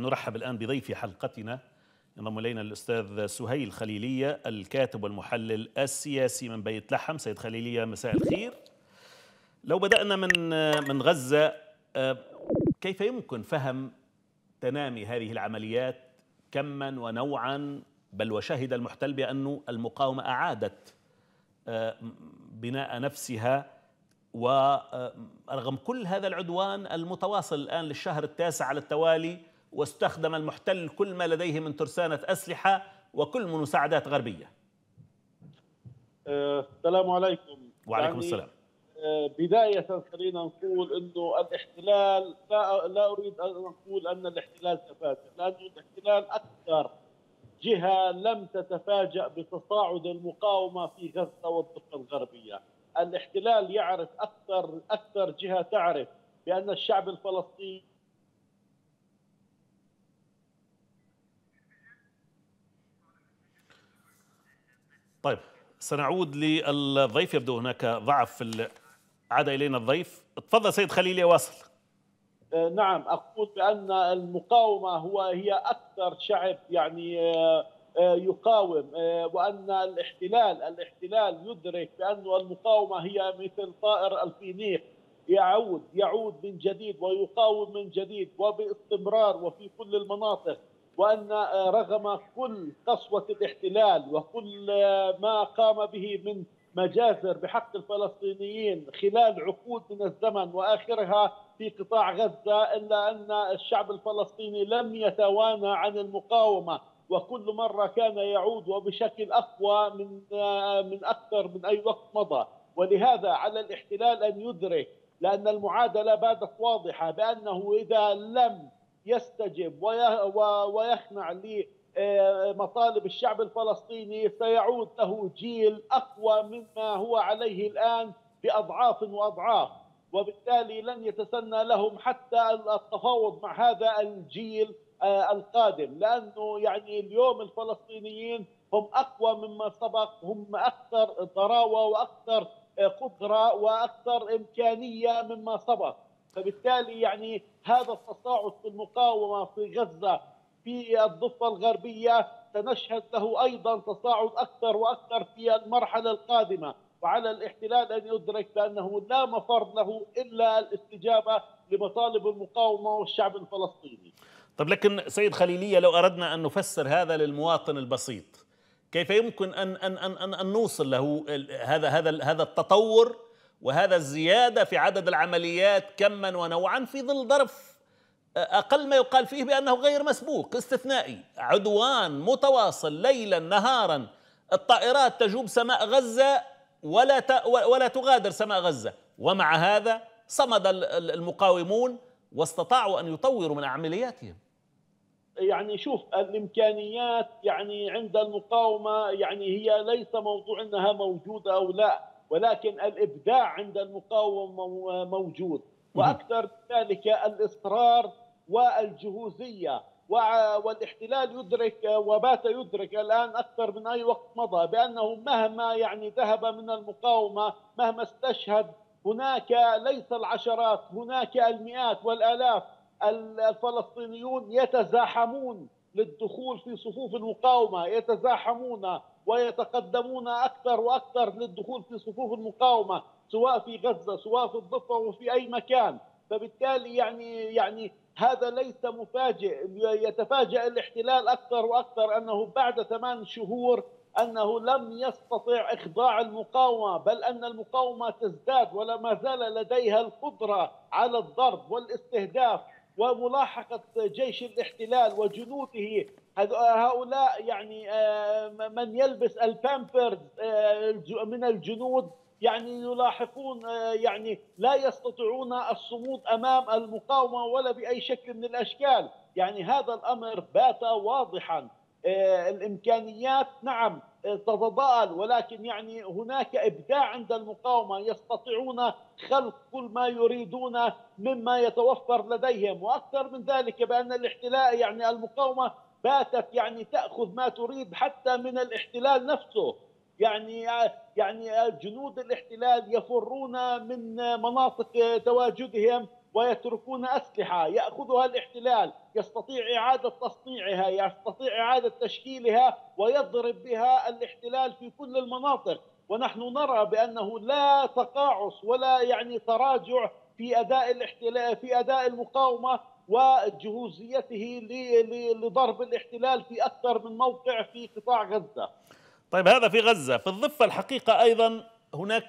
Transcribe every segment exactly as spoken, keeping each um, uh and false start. نرحب الآن بضيف حلقتنا. ينضم إلينا الأستاذ سهيل خليلية، الكاتب والمحلل السياسي من بيت لحم. سيد خليلية، مساء الخير. لو بدأنا من من غزة، كيف يمكن فهم تنامي هذه العمليات كما ونوعا، بل وشهد المحتل بأن المقاومة أعادت بناء نفسها، ورغم كل هذا العدوان المتواصل الآن للشهر التاسع على التوالي، واستخدم المحتل كل ما لديه من ترسانة أسلحة وكل من مساعدات غربية؟ السلام عليكم. وعليكم يعني السلام. بداية خلينا نقول أنه الاحتلال، لا, لا أريد أن أقول أن الاحتلال تفاجأ، لأنه الاحتلال أكثر جهة لم تتفاجأ بتصاعد المقاومة في غزة والضفة الغربية. الاحتلال يعرف، أكثر أكثر جهة تعرف بأن الشعب الفلسطيني طيب سنعود للضيف، يبدو هناك ضعف في عاد إلينا الضيف. تفضل سيد خليلية، واصل. نعم، أقول بأن المقاومة هو هي أكثر شعب يعني يقاوم، وأن الاحتلال الاحتلال يدرك بأن المقاومة هي مثل طائر الفينيق، يعود يعود من جديد ويقاوم من جديد وباستمرار وفي كل المناطق، وأن رغم كل قسوة الاحتلال وكل ما قام به من مجازر بحق الفلسطينيين خلال عقود من الزمن وآخرها في قطاع غزة، إلا أن الشعب الفلسطيني لم يتوانى عن المقاومة، وكل مرة كان يعود وبشكل أقوى من من أكثر من أي وقت مضى. ولهذا على الاحتلال أن يدرك، لأن المعادلة باتت واضحة، بأنه إذا لم يستجب ويخنع لمطالب الشعب الفلسطيني سيعود له جيل أقوى مما هو عليه الآن بأضعاف وأضعاف، وبالتالي لن يتسنى لهم حتى التفاوض مع هذا الجيل القادم، لأنه يعني اليوم الفلسطينيين هم أقوى مما سبق، هم أكثر ضراوة وأكثر قدرة وأكثر إمكانية مما سبق. فبالتالي يعني هذا التصاعد في المقاومة في غزة في الضفة الغربية سنشهد له أيضا تصاعد أكثر وأكثر في المرحلة القادمة، وعلى الاحتلال أن يدرك بأنه لا مفر له إلا الاستجابة لمطالب المقاومة والشعب الفلسطيني. طب لكن سيد خليلية، لو أردنا أن نفسر هذا للمواطن البسيط، كيف يمكن أن أن أن أن, أن نوصل له هذا هذا هذا التطور وهذا الزيادة في عدد العمليات كما ونوعا في ظل ظرف أقل ما يقال فيه بأنه غير مسبوق، استثنائي، عدوان متواصل ليلا نهارا، الطائرات تجوب سماء غزة ولا ولا تغادر سماء غزة، ومع هذا صمد المقاومون واستطاعوا أن يطوروا من عملياتهم؟ يعني شوف، الإمكانيات يعني عند المقاومة يعني هي ليس موضوع أنها موجودة أو لا، ولكن الإبداع عند المقاومة موجود، وأكثر ذلك الإصرار والجهوزية. والاحتلال يدرك وبات يدرك الآن أكثر من أي وقت مضى بأنه مهما يعني ذهب من المقاومة، مهما استشهد، هناك ليس العشرات، هناك المئات والآلاف. الفلسطينيون يتزاحمون للدخول في صفوف المقاومة، يتزاحمون ويتقدمون أكثر وأكثر للدخول في صفوف المقاومة، سواء في غزة سواء في الضفة وفي أي مكان. فبالتالي يعني يعني هذا ليس مفاجئ، يتفاجأ الاحتلال أكثر وأكثر أنه بعد ثمان شهور أنه لم يستطيع إخضاع المقاومة، بل أن المقاومة تزداد ولا ما زال لديها القدرة على الضرب والاستهداف وملاحقة جيش الاحتلال وجنوده. هؤلاء يعني من يلبس البامبرز من الجنود يعني يلاحقون، يعني لا يستطيعون الصمود أمام المقاومة ولا بأي شكل من الأشكال. يعني هذا الأمر بات واضحا، الإمكانيات نعم تتضاءل، ولكن يعني هناك إبداع عند المقاومة، يستطيعون خلق كل ما يريدون مما يتوفر لديهم. وأكثر من ذلك بأن الاحتلال يعني المقاومة باتت يعني تأخذ ما تريد حتى من الاحتلال نفسه. يعني يعني جنود الاحتلال يفرون من مناطق تواجدهم ويتركون أسلحة يأخذها الاحتلال، يستطيع إعادة تصنيعها، يستطيع إعادة تشكيلها، ويضرب بها الاحتلال في كل المناطق. ونحن نرى بأنه لا تقاعس ولا يعني تراجع في أداء الاحتلال، في أداء المقاومة وجهوزيته لضرب الاحتلال في أكثر من موقع في قطاع غزة. طيب هذا في غزة، في الضفة الحقيقة أيضا هناك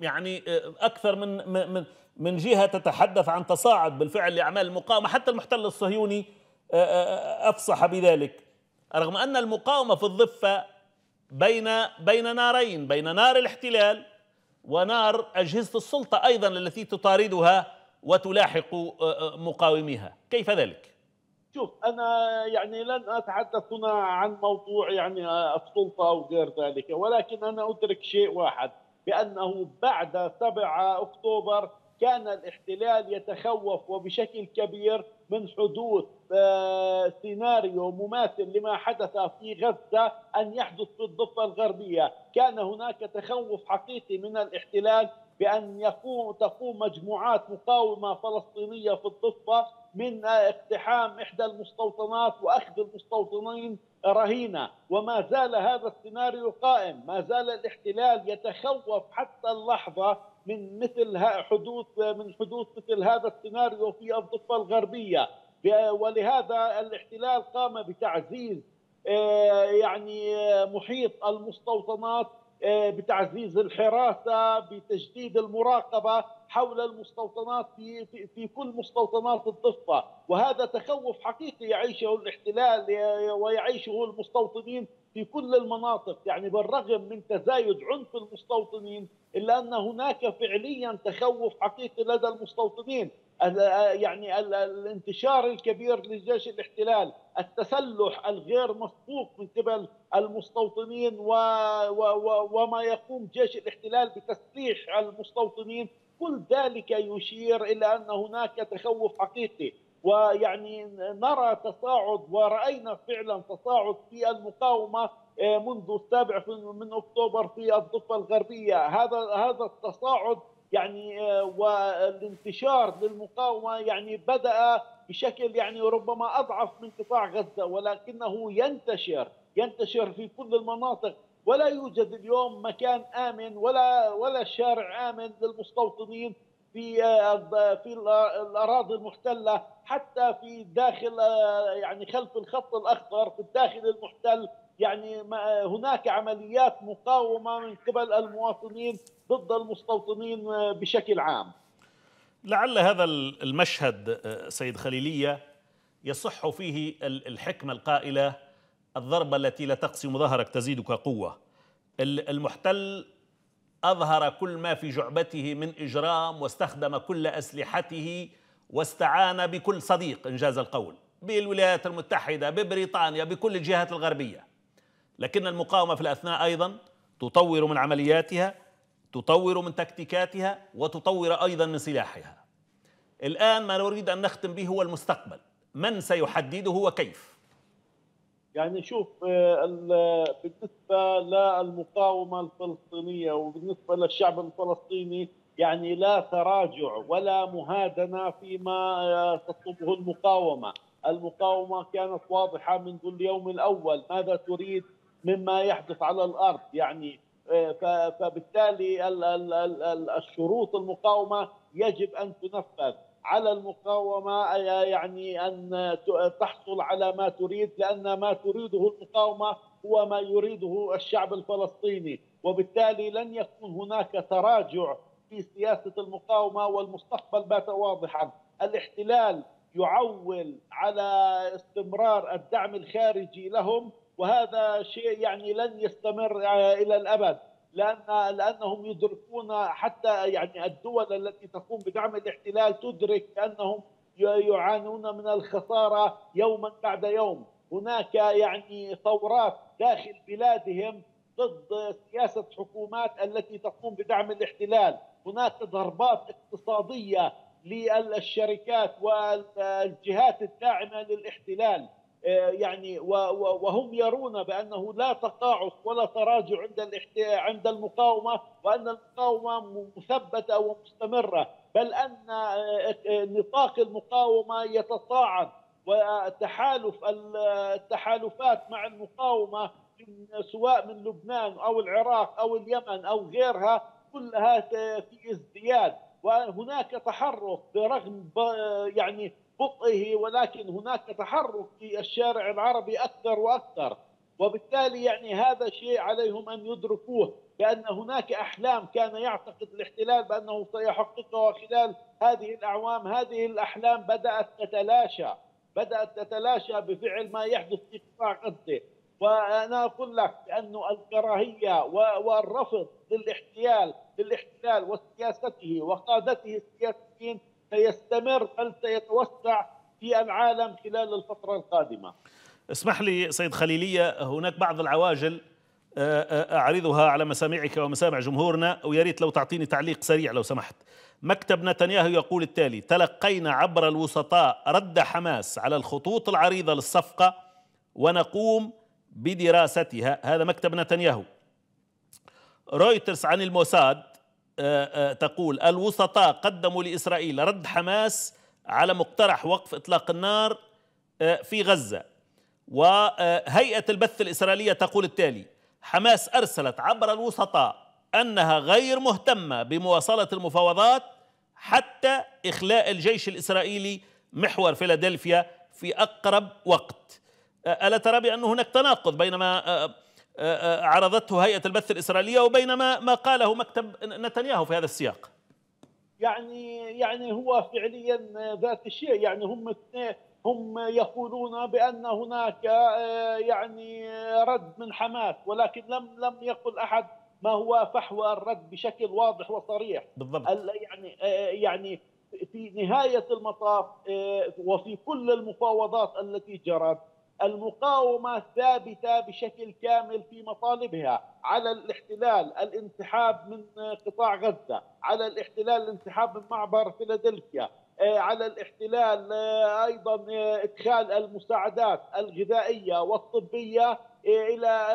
يعني أكثر من من من جهة تتحدث عن تصاعد بالفعل لأعمال المقاومة، حتى المحتل الصهيوني أفصح بذلك، رغم أن المقاومة في الضفة بين بين نارين، بين نار الاحتلال ونار أجهزة السلطة أيضا التي تطاردها وتلاحق مقاوميها، كيف ذلك؟ شوف أنا يعني لن أتحدث هنا عن موضوع يعني السلطة أو غير ذلك، ولكن أنا أدرك شيء واحد، بأنه بعد سبعة أكتوبر كان الاحتلال يتخوف وبشكل كبير من حدوث سيناريو مماثل لما حدث في غزة أن يحدث في الضفة الغربية. كان هناك تخوف حقيقي من الاحتلال بأن يقوم تقوم مجموعات مقاومة فلسطينية في الضفة من اقتحام إحدى المستوطنات وأخذ المستوطنين رهينة، وما زال هذا السيناريو قائم، ما زال الاحتلال يتخوف حتى اللحظة من مثل حدوث من حدوث مثل هذا السيناريو في الضفة الغربية. ولهذا الاحتلال قام بتعزيز يعني محيط المستوطنات، بتعزيز الحراسة، بتجديد المراقبة حول المستوطنات في في كل مستوطنات الضفة. وهذا تخوف حقيقي يعيشه الاحتلال ويعيشه المستوطنين في كل المناطق. يعني بالرغم من تزايد عنف المستوطنين إلا أن هناك فعليا تخوف حقيقي لدى المستوطنين، يعني الانتشار الكبير لجيش الاحتلال، التسلح الغير مسبوق من قبل المستوطنين و... و... وما يقوم جيش الاحتلال بتسليح المستوطنين، كل ذلك يشير إلى أن هناك تخوف حقيقي. ويعني نرى تصاعد، ورأينا فعلا تصاعد في المقاومة منذ السابع من أكتوبر في الضفة الغربية. هذا هذا التصاعد يعني والانتشار للمقاومة يعني بدأ بشكل يعني ربما أضعف من قطاع غزة، ولكنه ينتشر ينتشر في كل المناطق. ولا يوجد اليوم مكان آمن ولا ولا شارع آمن للمستوطنين في في الأراضي المحتلة، حتى في داخل يعني خلف الخط الأخضر في الداخل المحتل. يعني هناك عمليات مقاومة من قبل المواطنين ضد المستوطنين بشكل عام. لعل هذا المشهد سيد خليلية يصح فيه الحكمة القائلة: الضربة التي لا تقسم ظهرك تزيدك قوة. المحتل أظهر كل ما في جعبته من إجرام، واستخدم كل أسلحته، واستعان بكل صديق إنجاز القول، بالولايات المتحدة، ببريطانيا، بكل الجهات الغربية. لكن المقاومة في الأثناء أيضا تطور من عملياتها، تطور من تكتيكاتها، وتطور أيضا من سلاحها. الآن ما نريد أن نختم به هو المستقبل، من سيحدده وكيف؟ يعني شوف، بالنسبة للمقاومة الفلسطينية وبالنسبة للشعب الفلسطيني يعني لا تراجع ولا مهادنة فيما تطلبه المقاومة. المقاومة كانت واضحة منذ اليوم الأول ماذا تريد مما يحدث على الأرض. يعني فبالتالي الشروط المقاومة يجب أن تنفذ، على المقاومة يعني أن تحصل على ما تريد، لأن ما تريده المقاومة هو ما يريده الشعب الفلسطيني. وبالتالي لن يكون هناك تراجع في سياسة المقاومة، والمستقبل بات واضحا. الاحتلال يعول على استمرار الدعم الخارجي لهم، وهذا شيء يعني لن يستمر إلى الأبد، لأن لأنهم يدركون، حتى يعني الدول التي تقوم بدعم الاحتلال تدرك أنهم يعانون من الخسارة يوما بعد يوم. هناك يعني ثورات داخل بلادهم ضد سياسة حكومات التي تقوم بدعم الاحتلال، هناك ضربات اقتصادية للشركات والجهات الداعمة للاحتلال. يعني وهم يرون بأنه لا تقاعس ولا تراجع عند عند المقاومة، وأن المقاومة مثبتة ومستمرة، بل أن نطاق المقاومة يتطاعن، وتحالف التحالفات مع المقاومة سواء من لبنان أو العراق أو اليمن أو غيرها كلها في ازدياد، وهناك تحرك برغم يعني بطئه، ولكن هناك تحرك في الشارع العربي أكثر وأكثر. وبالتالي يعني هذا شيء عليهم أن يدركوه، بأن هناك أحلام كان يعتقد الاحتلال بأنه سيحققها خلال هذه الأعوام، هذه الأحلام بدأت تتلاشى بدأت تتلاشى بفعل ما يحدث في قطاع غزة. وأنا أقول لك أن الكراهية والرفض للاحتلال للاحتلال وسياسته وقادته السياسيين سيستمر بل سيتوسع في العالم خلال الفترة القادمة. اسمح لي سيد خليلية، هناك بعض العواجل أعرضها على مسامعك ومسامع جمهورنا، وياريت لو تعطيني تعليق سريع لو سمحت. مكتب نتنياهو يقول التالي: تلقينا عبر الوسطاء رد حماس على الخطوط العريضة للصفقة ونقوم بدراستها. هذا مكتب نتنياهو. رويترز عن الموساد تقول: الوسطاء قدموا لإسرائيل رد حماس على مقترح وقف إطلاق النار في غزة. وهيئة البث الإسرائيلية تقول التالي: حماس أرسلت عبر الوسطاء أنها غير مهتمة بمواصلة المفاوضات حتى إخلاء الجيش الإسرائيلي محور فيلادلفيا في أقرب وقت. ألا ترى بأن هناك تناقض بين ما عرضته هيئة البث الإسرائيلية وبينما ما قاله مكتب نتنياهو في هذا السياق؟ يعني يعني هو فعليا ذات الشيء، يعني هم هم يقولون بأن هناك يعني رد من حماس، ولكن لم لم يقل أحد ما هو فحوى الرد بشكل واضح وصريح. بالضبط. يعني يعني في نهاية المطاف وفي كل المفاوضات التي جرت، المقاومة ثابتة بشكل كامل في مطالبها على الاحتلال الانسحاب من قطاع غزة، على الاحتلال الانسحاب من معبر فيلادلفيا، على الاحتلال أيضا إدخال المساعدات الغذائية والطبية إلى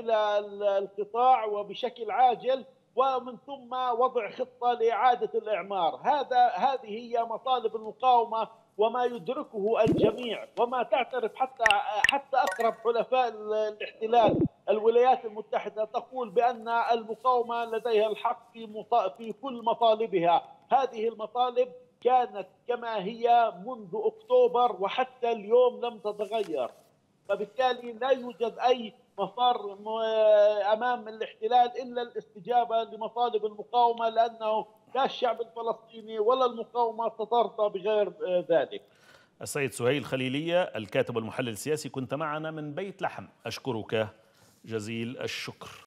إلى القطاع وبشكل عاجل، ومن ثم وضع خطة لإعادة الإعمار. هذا هذه هي مطالب المقاومة وما يدركه الجميع، وما تعترف حتى حتى أقرب حلفاء الاحتلال الولايات المتحدة تقول بأن المقاومة لديها الحق في في كل مطالبها. هذه المطالب كانت كما هي منذ أكتوبر وحتى اليوم لم تتغير، فبالتالي لا يوجد أي مفر أمام الاحتلال إلا الاستجابة لمطالب المقاومة، لأنه لا الشعب الفلسطيني ولا المقاومة تترضى بغير ذلك. السيد سهيل خليلية الكاتب والمحلل السياسي كنت معنا من بيت لحم، أشكرك جزيل الشكر.